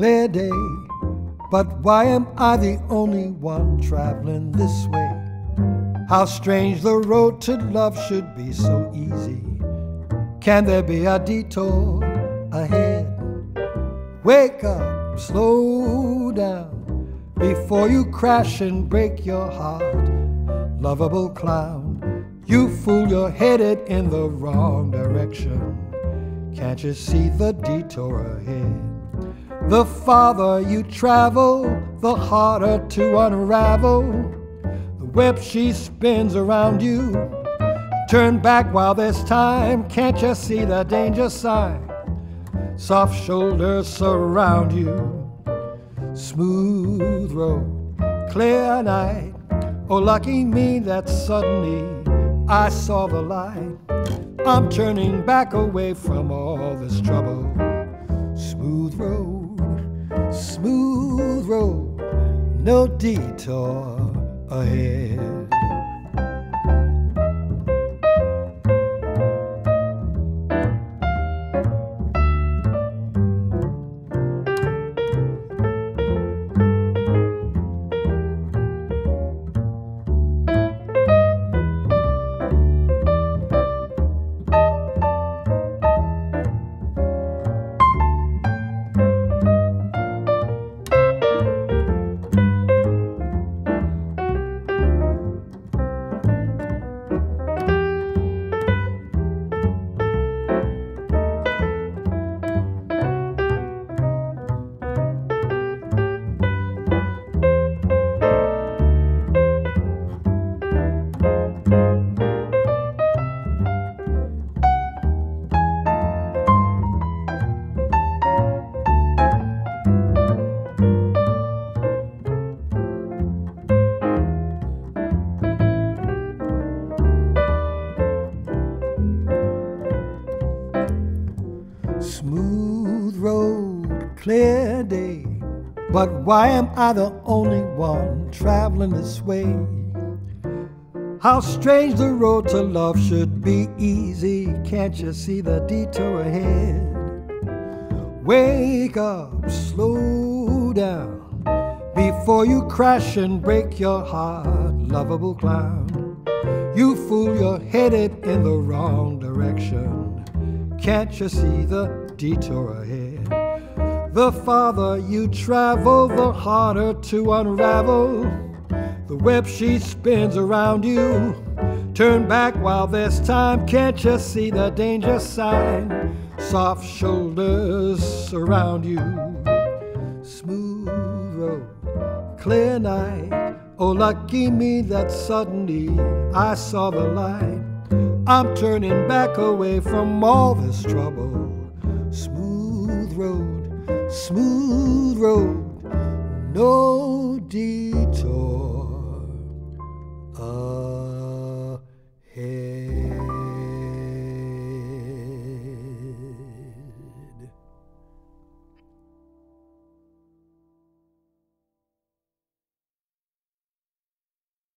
clear day, but why am I the only one traveling this way? How strange the road to love should be so easy. Can there be a detour ahead? Wake up, slow down, before you crash and break your heart. Lovable clown, you fool, you're headed in the wrong direction. Can't you see the detour ahead? The farther you travel, the harder to unravel the web she spins around you. Turn back while there's time, can't you see the danger sign? Soft shoulders surround you. Smooth road, clear night. Oh, lucky me that suddenly I saw the light. I'm turning back away from all this trouble. Smooth road, no detour ahead. Smooth road, clear day, but why am I the only one traveling this way? How strange the road to love should be easy. Can't you see the detour ahead? Wake up, slow down, before you crash and break your heart. Lovable clown, you fool, you're headed in the wrong direction. Can't you see the detour ahead? The farther you travel, the harder to unravel the web she spins around you. Turn back while there's time, can't you see the danger sign? Soft shoulders surround you. Smooth road, clear night. Oh, lucky me that suddenly I saw the light. I'm turning back away from all this trouble. Smooth road, no detour.